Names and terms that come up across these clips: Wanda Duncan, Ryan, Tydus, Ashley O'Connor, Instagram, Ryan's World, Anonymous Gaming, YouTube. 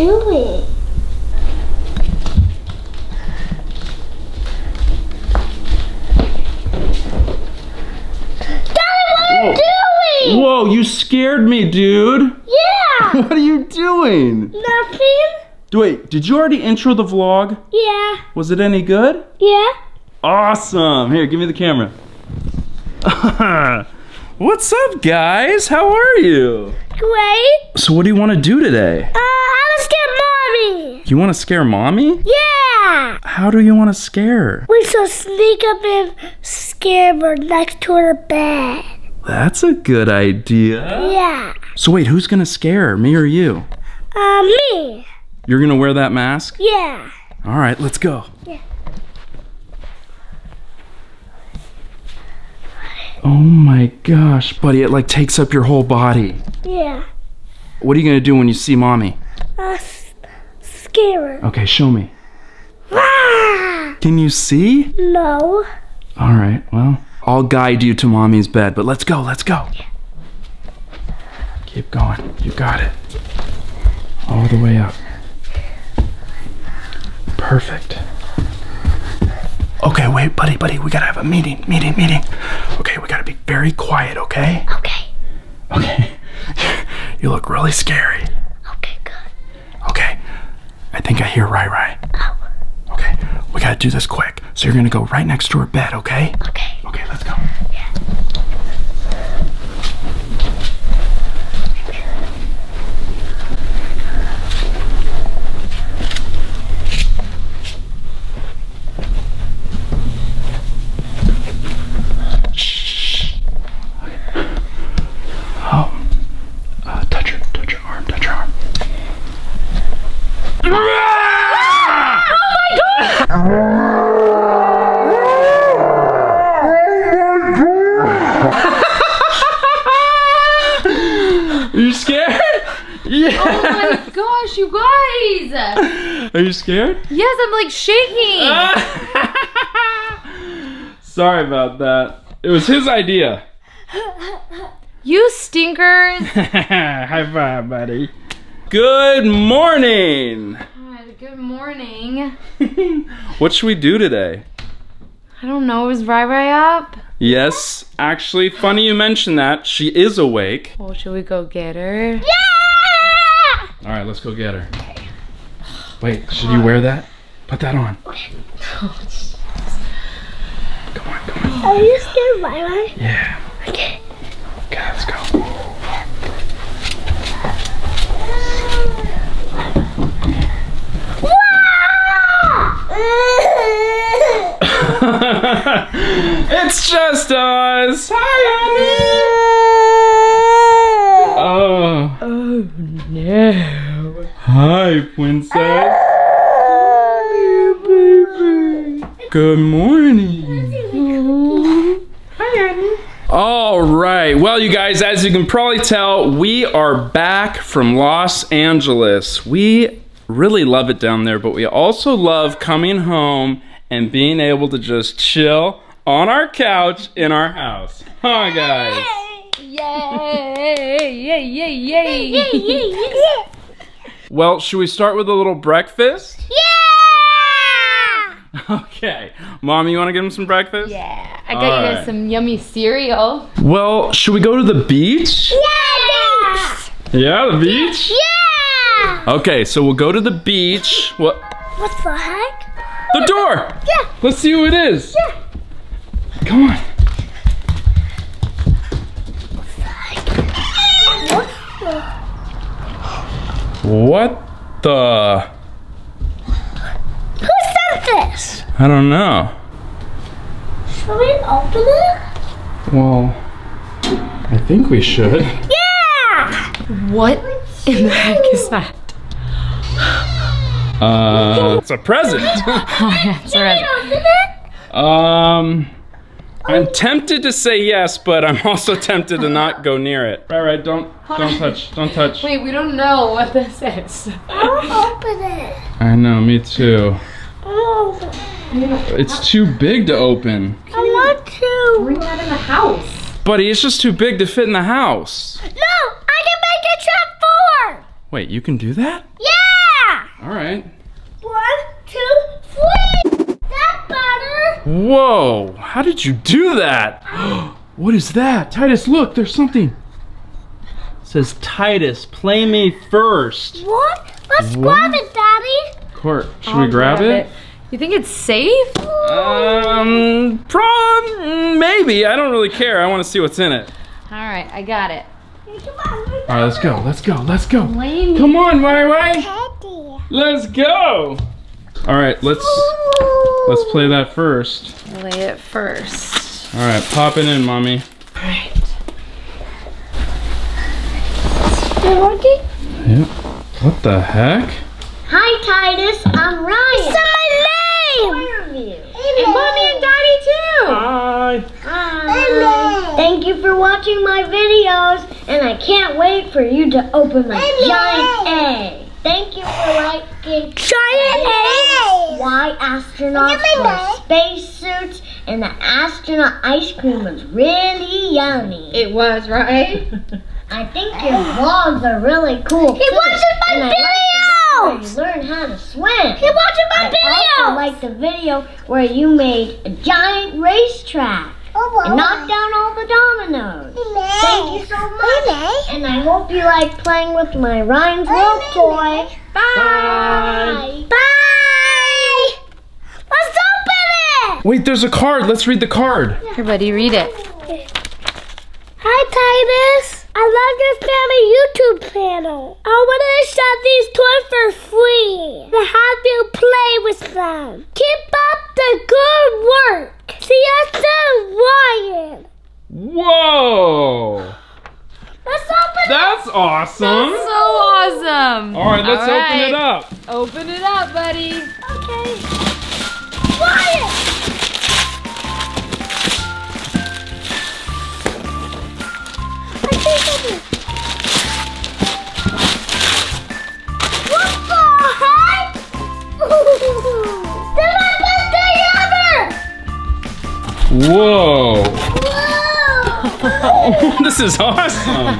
do it. Whoa, you scared me, dude. Yeah. What are you doing? Nothing. Wait, did you already intro the vlog? Yeah. Was it any good? Yeah. Awesome. Here, give me the camera. What's up, guys? How are you? Great. So what do you want to do today? I want to scare mommy. You want to scare mommy? Yeah. How do you want to scare her? We should sneak up and scare her next to her bed. That's a good idea. Yeah. So wait, who's gonna scare her, me or you? Me. You're gonna wear that mask? Yeah. All right, let's go. Yeah. Oh my gosh, buddy, it like takes up your whole body. Yeah. What are you gonna do when you see mommy? Scare her. Okay, show me. Ah! Can you see? No. All right, well. I'll guide you to mommy's bed, but let's go, let's go. Yeah. Keep going, you got it. All the way up. Perfect. Okay, wait, buddy, we gotta have a meeting. Okay, we gotta be very quiet, okay? Okay. You look really scary. Okay, good. Okay, I think I hear Rai. Oh. Okay, we gotta do this quick. So you're gonna go right next to her bed, okay? Okay. Okay, let's go. Yeah. Shh. Okay. Oh. Touch her arm. Oh my God! You scared? Yeah. Oh my gosh, you guys. Are you scared? Yes, I'm like shaking. Sorry about that. It was his idea. You stinkers. High five, buddy. Good morning. God, good morning. What should we do today? I don't know, is Rai up? Yes, actually, funny you mention that. She is awake. Well, should we go get her? Yeah! All right, let's go get her. Okay. Wait, should you wear that? Put that on. Okay. Oh, come on. Are you scared, Rai? Yeah. Okay, let's go. It's just us. Hi, honey. Oh no. Hi, princess. Hi, baby. Good morning. Hi, honey. All right. Well, you guys, as you can probably tell, we are back from Los Angeles. We really love it down there, but we also love coming home and being able to just chill on our couch in our house. Huh, guys? Yay! Well, should we start with a little breakfast? Yeah! Okay. Mom, you want to give him some breakfast? Yeah. I got you guys some yummy cereal. Well, should we go to the beach? Yeah! Yeah, the beach? Yeah! Okay, so we'll go to the beach. What? What the heck? The door! Yeah! Let's see who it is! Yeah! Come on! What the? Who sent this? I don't know. Should we open it? Well, I think we should. Yeah! What in the heck is that? It's a present. It's a present. I'm tempted to say yes, but I'm also tempted to not go near it. Right, don't touch. Wait, we don't know what this is. I'll open it. I know, me too. It's too big to open. I want to. Bring that in the house. Buddy, it's just too big to fit in the house. No, I can make a trap door. Wait, you can do that? Yeah. All right. 1, 2, 3. That butter. Whoa, how did you do that? What is that? Tydus, look, there's something. It says, Tydus, play me first. What? Let's grab it, Daddy. Court, should we grab it? You think it's safe? Maybe. I don't really care. I want to see what's in it. All right, I got it. All right, let's go. Let's go. Let's go. Come on, Wai-Wai. Let's go. All right, let's play that first. Play it first. All right, pop it in, Mommy. All right. Is it working? Yep. What the heck? Hi, Tydus. I'm Ryan. And Mommy and Daddy too! Hi! Hi! Thank you for watching my videos, and I can't wait for you to open my giant egg. Thank you for liking giant eggs. Why astronauts wear spacesuits, and the astronaut ice cream was really yummy. It was, right? I think your vlogs are really cool. He watches my videos! Where you learn how to swim. Keep watching my videos. I like the video where you made a giant racetrack and knocked down all the dominoes. Thank you so much, and I hope you like playing with my Ryan's World toy. Bye. Bye. Bye. Let's open it. Wait, there's a card. Let's read the card. Everybody, read it. Hi, Tydus. I love your family YouTube channel. I wanted to shop these toys for free to have you play with them. Keep up the good work. See you soon, Ryan. Whoa. Let's open it up. That's awesome. That's so awesome. All right, let's open it up. Open it up, buddy. Okay. Ryan. Whoa! Whoa. This is awesome!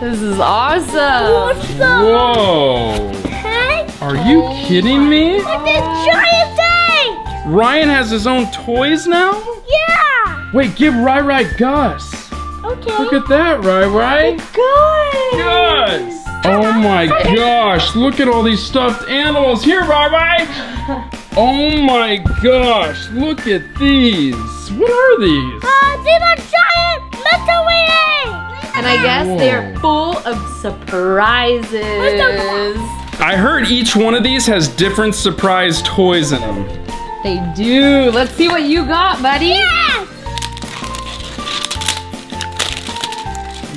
This is awesome! Whoa! Are you kidding me? Look at this giant thing! Ryan has his own toys now? Yeah! Wait, give Rai-Rai Gus! Okay. Look at that, Rai-Rai! Gus! Oh my gosh, look at all these stuffed animals! Here, Rai-Rai! Oh my gosh, look at these. What are these? These are giant mystery eggs. And I guess they're full of surprises. I heard each one of these has different surprise toys in them. They do. Let's see what you got, buddy. Yes!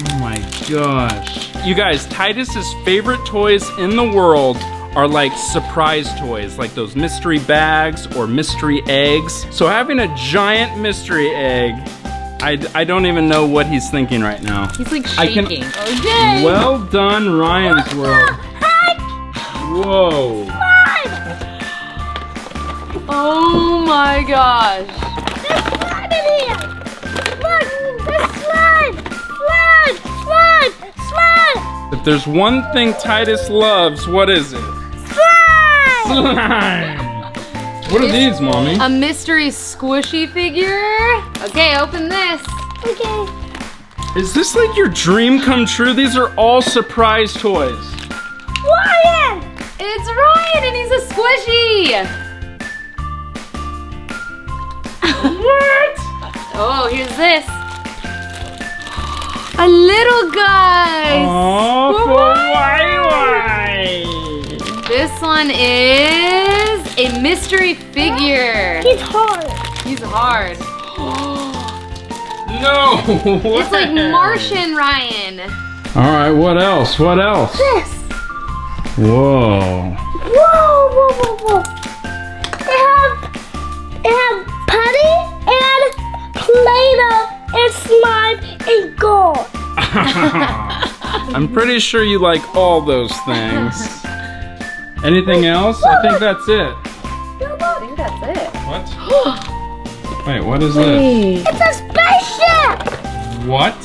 Oh my gosh. You guys, Tydus's favorite toys in the world are like surprise toys, like those mystery bags or mystery eggs. So having a giant mystery egg, I don't even know what he's thinking right now. He's like shaking. Okay. Well done, Ryan's World. Whoa. Slime. Oh my gosh. There's slime in here. Look, there's slime. Slime, slime, slime. If there's one thing Tydus loves, what is it? Slime. What are these, Mommy? A mystery squishy figure. Okay, open this. Okay. Is this like your dream come true? These are all surprise toys. Ryan! It's Ryan and he's a squishy. What? Oh, here's this. A little guy. Oh, for Wai-Wai. This one is a mystery figure. He's hard. He's hard. No way. It's like Martian Ryan. All right, what else? What else? This. Whoa. Whoa, whoa, whoa, whoa. It has putty and Play-Doh and slime and gold. I'm pretty sure you like all those things. Anything else? I think that's it. I think that's it. What? Wait, what is this? It's a spaceship! What?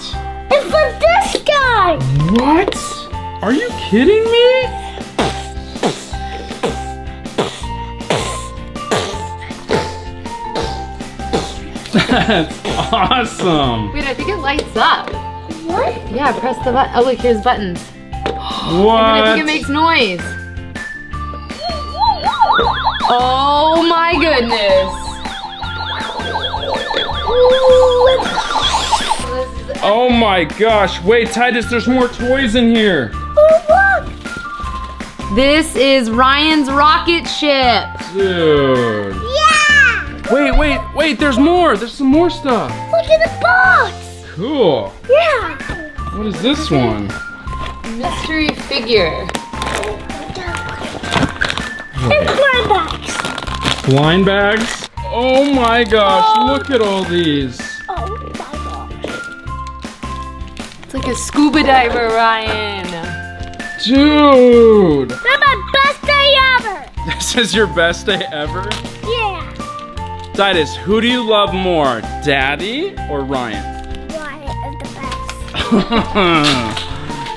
It's for this guy! What? Are you kidding me? That's awesome. Wait, I think it lights up. What? Yeah, press the button. Oh, look, here's buttons. What? And then I think it makes noise. Oh my goodness. Oh my gosh. Wait, Tydus, there's more toys in here. Oh, look. This is Ryan's rocket ship. Dude. Yeah. Wait, wait, wait. There's more. There's some more stuff. Look at the box. Cool. Yeah. What is this one? Mystery figure. And blind bags. Blind bags? Oh my gosh, oh. Look at all these. Oh my gosh. It's like a scuba diver, Ryan. Dude. That's my best day ever. This is your best day ever? Yeah. Tydus, who do you love more, Daddy or Ryan? Ryan is the best.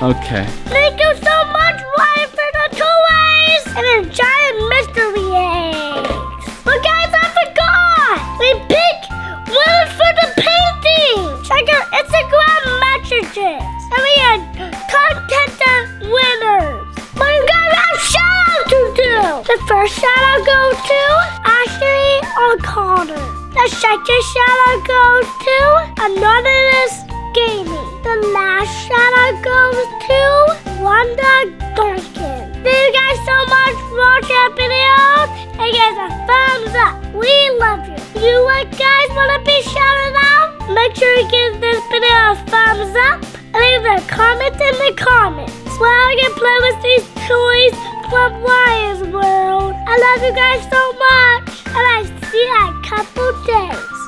Okay. Thank you so much, Ryan, for the toys and a giant mystery eggs. But guys, I forgot. We picked one for the painting. Check our Instagram messages. And we had contested winners. But we got a shout out to do. The first shout out goes to Ashley O'Connor. The second shout out goes to Anonymous Gaming. The last shout-out goes to Wanda Duncan. Thank you guys so much for watching our video. And give us a thumbs up. We love you. If you guys want to be shouted out, make sure you give this video a thumbs up. And leave a comment in the comments. Well, you can play with these toys from Ryan's World. I love you guys so much. And I see you in a couple days.